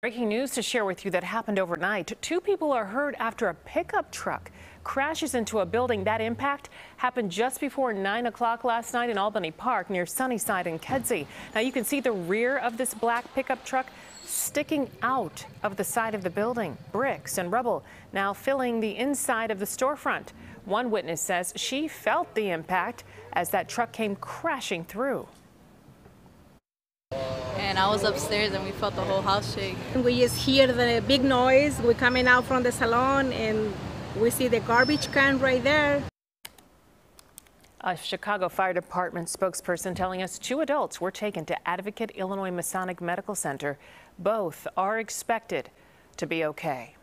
Breaking news to share with you that happened overnight. Two people are hurt after a pickup truck crashes into a building. That impact happened just before 9 o'clock last night in Albany Park near Sunnyside and Kedzie. Now you can see the rear of this black pickup truck sticking out of the side of the building. Bricks and rubble now filling the inside of the storefront. One witness says she felt the impact as that truck came crashing through. And I was upstairs and we felt the whole house shake. And we just hear the big noise. We're coming out from the salon and we see the garbage can right there. A Chicago Fire Department spokesperson telling us two adults were taken to Advocate Illinois Masonic Medical Center. Both are expected to be okay.